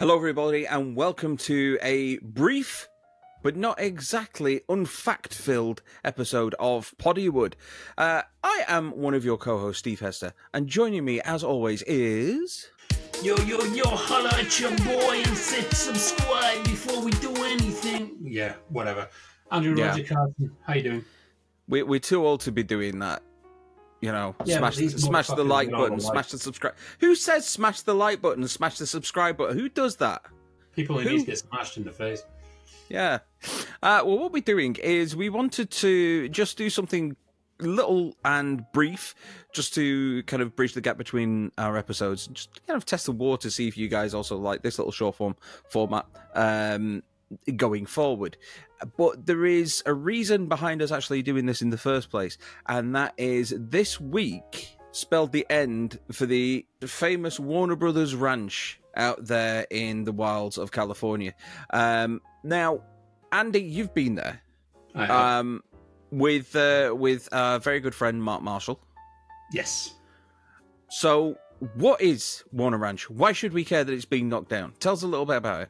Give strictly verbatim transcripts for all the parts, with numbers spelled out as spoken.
Hello everybody and welcome to a brief but not exactly unfact-filled episode of Poddywood. Uh, I am one of your co-hosts, Steve Hester, and joining me as always is... Yo, yo, yo, holla at your boy and sit subscribe before we do anything. Yeah, whatever. Andrew, yeah. Roger Carson, how you doing? We, we're too old to be doing that. You know, yeah, smash, smash the like button, smash the subscribe. Who says smash the like button, smash the subscribe button? Who does that? People who need to get smashed in the face. Yeah. Uh, well, what we're doing is we wanted to just do something little and brief, just to kind of bridge the gap between our episodes, just kind of test the water, see if you guys also like this little short form format um, going forward. But there is a reason behind us actually doing this in the first place, and that is this week spelled the end for the famous Warner Brothers Ranch out there in the wilds of California. Um, now, Andy, you've been there um, with uh, with our very good friend Mark Marshall. Yes. So, what is Warner Ranch? Why should we care that it's being knocked down? Tell us a little bit about it.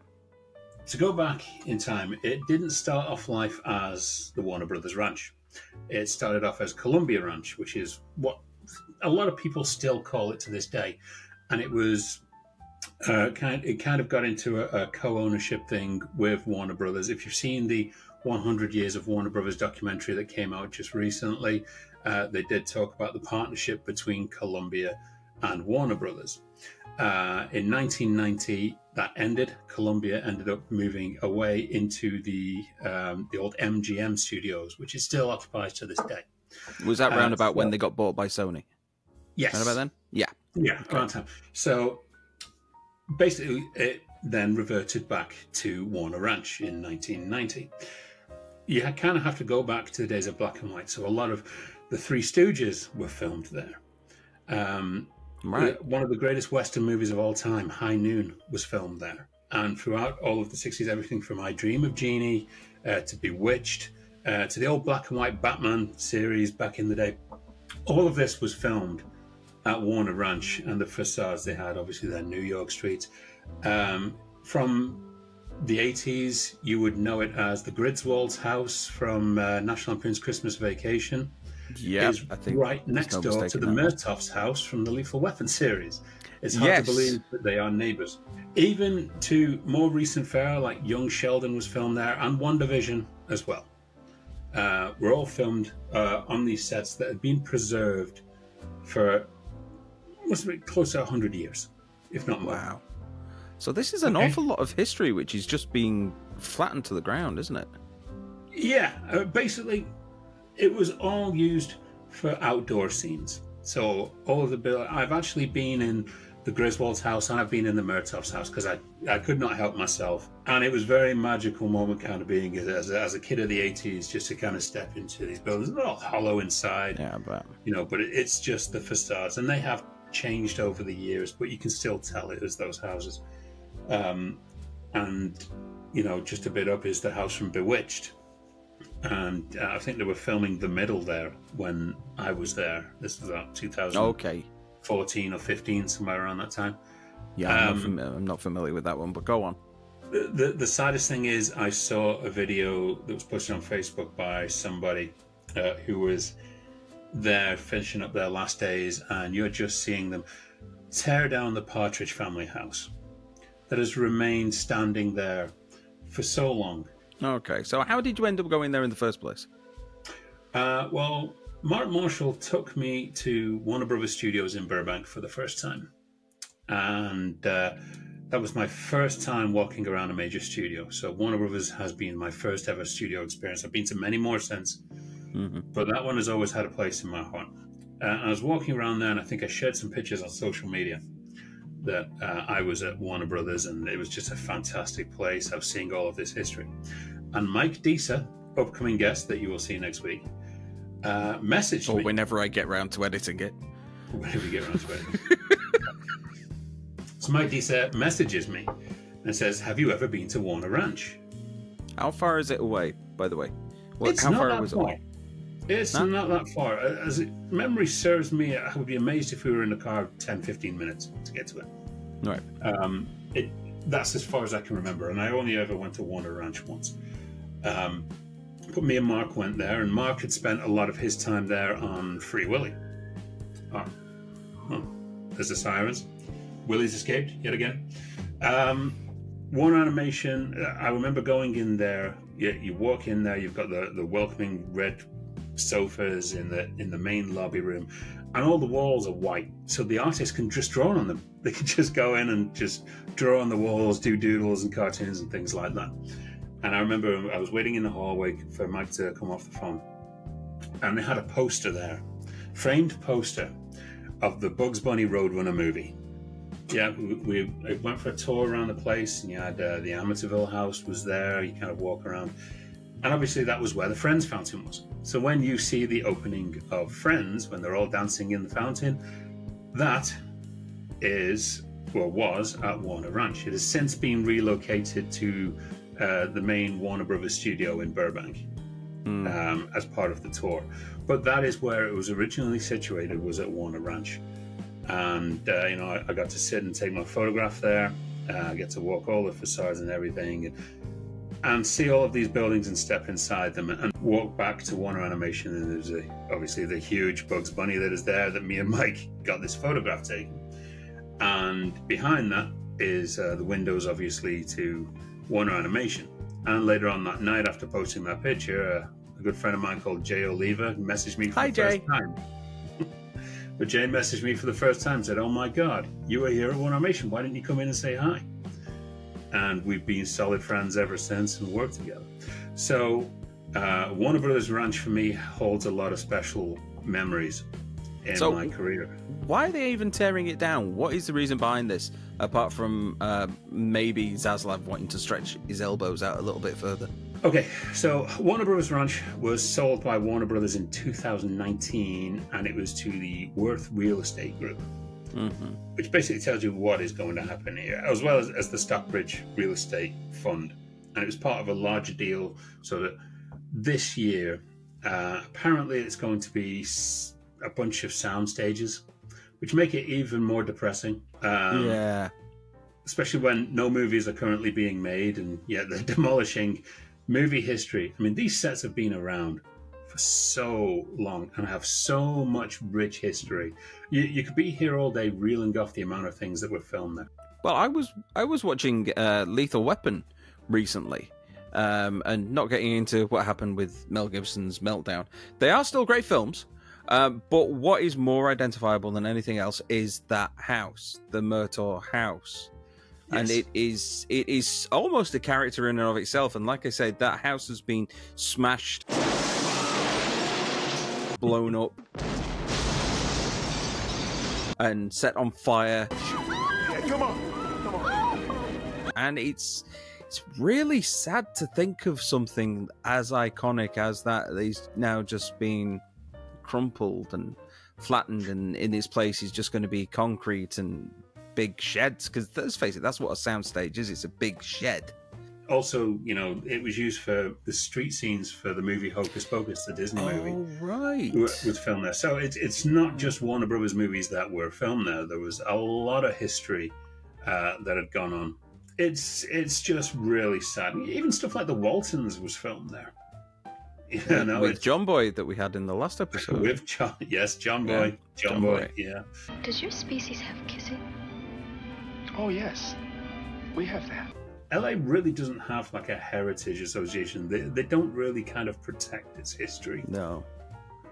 To go back in time, it didn't start off life as the Warner Brothers Ranch. It started off as Columbia Ranch, which is what a lot of people still call it to this day. And it was uh, kind. It kind of got into a, a co-ownership thing with Warner Brothers. If you've seen the one hundred years of Warner Brothers documentary that came out just recently, uh, they did talk about the partnership between Columbia and Warner Brothers. Uh, in nineteen ninety, that ended. Columbia ended up moving away into the um, the old M G M studios, which it still occupies to this day. Was that round about so, when they got bought by Sony? Yes. Round about then? Yeah. Yeah, okay. Around time. So basically, it then reverted back to Warner Ranch in nineteen ninety. You kind of have to go back to the days of black and white. So a lot of The Three Stooges were filmed there. Um, Right. One of the greatest Western movies of all time, High Noon, was filmed there. And throughout all of the sixties, everything from I Dream of Jeannie uh, to Bewitched uh, to the old black and white Batman series back in the day, all of this was filmed at Warner Ranch and the facades they had, obviously, their New York streets. Um, from the eighties, you would know it as the Griswold's house from uh, National Lampoon's Christmas Vacation. Yeah, is I think right next no door to the Martaugh's house from the Lethal Weapon series. It's hard yes. to believe that they are neighbours. Even to more recent fare, like Young Sheldon was filmed there, and WandaVision as well. Uh, were all filmed uh, on these sets that had been preserved for must be close to a hundred years, if not more. Wow! So this is an okay. awful lot of history which is just being flattened to the ground, isn't it? Yeah, uh, basically. It was all used for outdoor scenes. So all of the build, I've actually been in the Griswold's house and I've been in the Martaugh's house because I, I could not help myself. And it was a very magical moment kind of being as, as a kid of the eighties, just to kind of step into these buildings. They're all hollow inside, yeah, but... you know, but it, it's just the facades. And they have changed over the years, but you can still tell it as those houses. Um, and, you know, just a bit up is the house from Bewitched. And uh, I think they were filming the middle there when I was there. This was about two thousand fourteen okay. or fifteen, somewhere around that time. Yeah, I'm, um, not, familiar, I'm not familiar with that one, but go on. The, the, the saddest thing is I saw a video that was posted on Facebook by somebody uh, who was there finishing up their last days, and you're just seeing them tear down the Partridge Family house that has remained standing there for so long. Okay, so how did you end up going there in the first place? Uh, well, Mark Marshall took me to Warner Brothers Studios in Burbank for the first time. And uh, that was my first time walking around a major studio. So Warner Brothers has been my first ever studio experience. I've been to many more since, mm-hmm. but that one has always had a place in my heart. Uh, I was walking around there and I think I shared some pictures on social media that uh, I was at Warner Brothers, and it was just a fantastic place. I was seeing all of this history. And Mike Disa, upcoming guest that you will see next week, uh, messaged or me. Or whenever I get round to editing it. Whenever you get round to editing it. So Mike Disa messages me and says, have you ever been to Warner Ranch? How far is it away, by the way? Well, it's how not far that was far. It away? It's not? not that far. As it, memory serves me, I would be amazed if we were in the car ten, fifteen minutes to get to it. All right. Um, it that's as far as I can remember, and I only ever went to Warner Ranch once. Um, but me and Mark went there, and Mark had spent a lot of his time there on Free Willy. Oh, oh there's the sirens. Willy's escaped yet again. Um, Warner Animation, I remember going in there. You, you walk in there, you've got the, the welcoming red sofas in the in the main lobby room, and all the walls are white, so the artists can just draw on them. They can just go in and just draw on the walls, do doodles and cartoons and things like that. And I remember I was waiting in the hallway for Mike to come off the phone, and they had a poster there, framed poster of the Bugs Bunny Roadrunner movie. Yeah, we, we went for a tour around the place, and you had uh, the Amityville house was there. You kind of walk around, and obviously that was where the Friends fountain was. So when you see the opening of Friends, when they're all dancing in the fountain, that is, well, was at Warner Ranch. It has since been relocated to uh, the main Warner Brothers studio in Burbank mm. um, as part of the tour. But that is where it was originally situated, was at Warner Ranch. And uh, you know, I, I got to sit and take my photograph there. Uh, I get to walk all the facades and everything, and, and see all of these buildings and step inside them, and, and walk back to Warner Animation. And there's a, obviously the huge Bugs Bunny that is there that me and Mike got this photograph taken. And behind that is uh, the windows, obviously, to Warner Animation. And later on that night, after posting that picture, uh, a good friend of mine called Jay Oliver messaged me for Hi, the Jay. first time. But Jane messaged me for the first time and said, "Oh my God, you were here at Warner Animation. Why didn't you come in and say hi?" And we've been solid friends ever since and worked together. So uh, Warner Brothers Ranch for me holds a lot of special memories in so my career. Why are they even tearing it down? What is the reason behind this? Apart from uh, maybe Zaslav wanting to stretch his elbows out a little bit further. Okay, so Warner Brothers Ranch was sold by Warner Brothers in two thousand nineteen, and it was to the Worth Real Estate Group, mm-hmm. which basically tells you what is going to happen here, as well as, as the Stockbridge Real Estate Fund. And it was part of a larger deal, so that this year, uh, apparently it's going to be a bunch of sound stages, which make it even more depressing. Um, yeah. Especially when no movies are currently being made, and yet they're demolishing movie history. I mean, these sets have been around for so long and have so much rich history. You, you could be here all day reeling off the amount of things that were filmed there. Well, I was I was watching uh, Lethal Weapon recently, um, and not getting into what happened with Mel Gibson's meltdown. They are still great films, uh, but what is more identifiable than anything else is that house, the Martaugh house. Yes. And it is it is almost a character in and of itself. And like I said, that house has been smashed, blown up, and set on fire. Yeah, come on, come on. And it's it's really sad to think of something as iconic as that is now just being crumpled and flattened, and in its place is just going to be concrete and big sheds, because let's face it, that's what a soundstage is. It's a big shed. Also, you know, it was used for the street scenes for the movie Hocus Pocus, the Disney oh, movie. Right. Was filmed there. So it's it's not just Warner Brothers movies that were filmed there. There was a lot of history uh, that had gone on. It's it's just really sad. Even stuff like the Waltons was filmed there. You with, know, with John Boy that we had in the last episode. With John, yes, John Boy, yeah. John, John Boy. Boy, yeah. Does your species have kissing? Oh, yes, we have that. L A really doesn't have like a heritage association. They, they don't really kind of protect its history. No.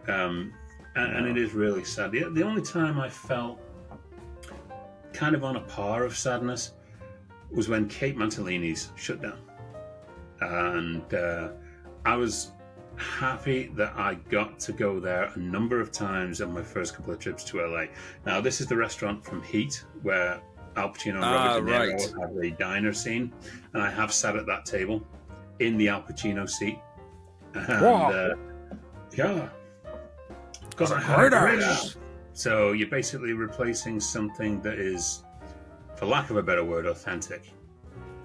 Um, and, no. and it is really sad. The, the only time I felt kind of on a par of sadness was when Kate Mantalini's shut down. And uh, I was happy that I got to go there a number of times on my first couple of trips to L A. Now, this is the restaurant from Heat where Al Pacino and Robert ah, De Niro right. have a diner scene, and I have sat at that table in the Al Pacino seat. And, wow. uh, yeah. Because I heard it. So you're basically replacing something that is, for lack of a better word, authentic,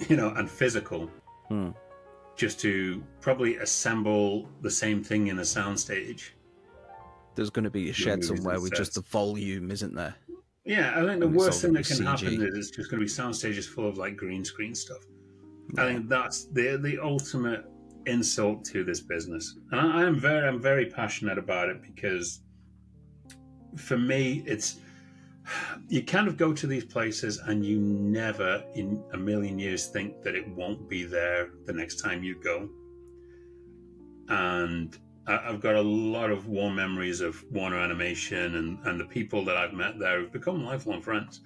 you know, and physical, hmm. just to probably assemble the same thing in a soundstage. There's going to be a shed somewhere with just the volume, isn't there? Yeah, I think the worst thing that can happen is it's just going to be sound stages full of like green screen stuff. Yeah. I think that's the the ultimate insult to this business, and I, I'm very I'm very passionate about it because for me it's you kind of go to these places and you never in a million years think that it won't be there the next time you go. And I've got a lot of warm memories of Warner Animation and, and the people that I've met there who've become lifelong friends.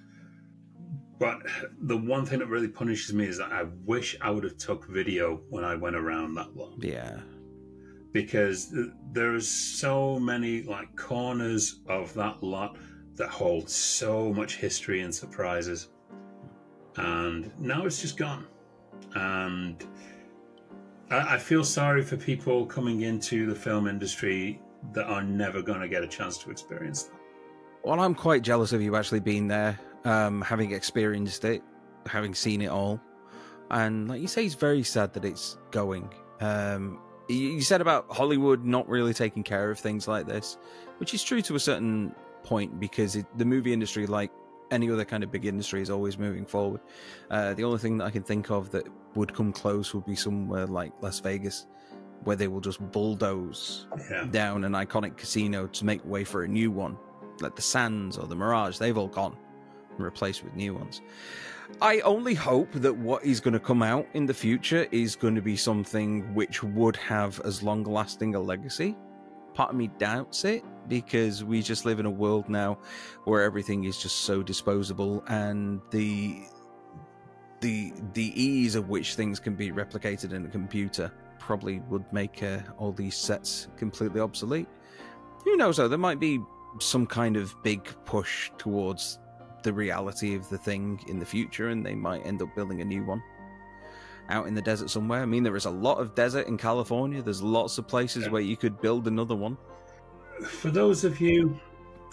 But the one thing that really punishes me is that I wish I would have took video when I went around that long. Yeah. Because there's so many like corners of that lot that hold so much history and surprises. And now it's just gone. And I feel sorry for people coming into the film industry that are never going to get a chance to experience that. Well, I'm quite jealous of you actually being there, um, having experienced it, having seen it all. And like you say, it's very sad that it's going. Um, you said about Hollywood not really taking care of things like this, which is true to a certain point because it, the movie industry, like any other kind of big industry, is always moving forward. Uh, the only thing that I can think of that would come close would be somewhere like Las Vegas, where they will just bulldoze yeah. down an iconic casino to make way for a new one. Like the Sands or the Mirage, they've all gone and replaced with new ones. I only hope that what is going to come out in the future is going to be something which would have as long-lasting a legacy. Part of me doubts it, because we just live in a world now where everything is just so disposable, and the the the ease of which things can be replicated in a computer probably would make uh, all these sets completely obsolete. Who knows though, there might be some kind of big push towards the reality of the thing in the future, and they might end up building a new one out in the desert somewhere. I mean, there is a lot of desert in California. There's lots of places yeah. where you could build another one. For those of you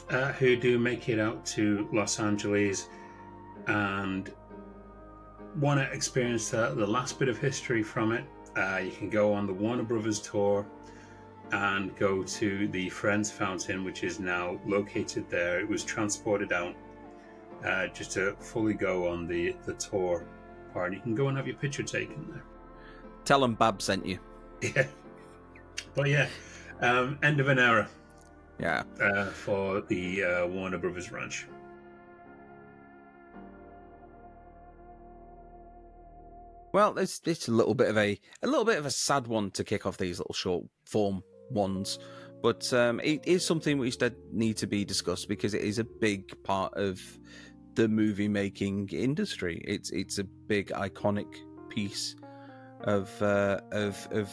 uh, who do make it out to Los Angeles and want to experience the, the last bit of history from it, uh, you can go on the Warner Brothers tour and go to the Friends Fountain, which is now located there. It was transported out uh, just to fully go on the, the tour part. You can go and have your picture taken there. Tell them Bab sent you. Yeah. But yeah, um, end of an era. Yeah. Uh, for the uh, Warner Brothers Ranch. Well, it's it's a little bit of a a little bit of a sad one to kick off these little short form ones, but um, it is something which did need to be discussed because it is a big part of the movie making industry. It's it's a big iconic piece of uh, of of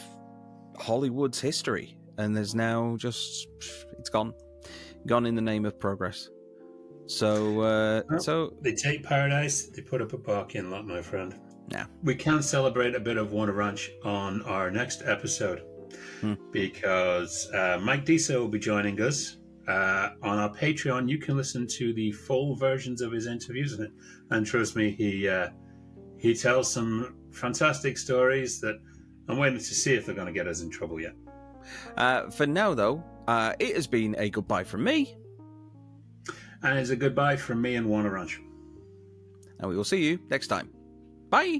Hollywood's history. And there's now just, it's gone. Gone in the name of progress. So, uh, well, so... They take paradise, they put up a parking lot, my friend. Yeah. We can celebrate a bit of Warner Ranch on our next episode hmm. because uh, Mike Disa will be joining us. Uh, on our Patreon, you can listen to the full versions of his interviews. And trust me, he, uh, he tells some fantastic stories that I'm waiting to see if they're going to get us in trouble yet. Uh, for now, though, uh, it has been a goodbye from me. And it's a goodbye from me and Warner Ranch. And we will see you next time. Bye.